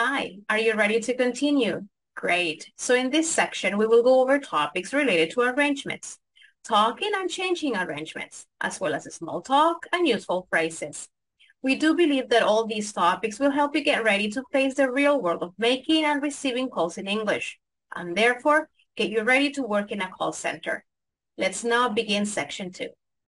Hi, are you ready to continue? Great. So in this section, we will go over topics related to arrangements, talking and changing arrangements, as well as small talk and useful phrases. We do believe that all these topics will help you get ready to face the real world of making and receiving calls in English, and therefore get you ready to work in a call center. Let's now begin section 2.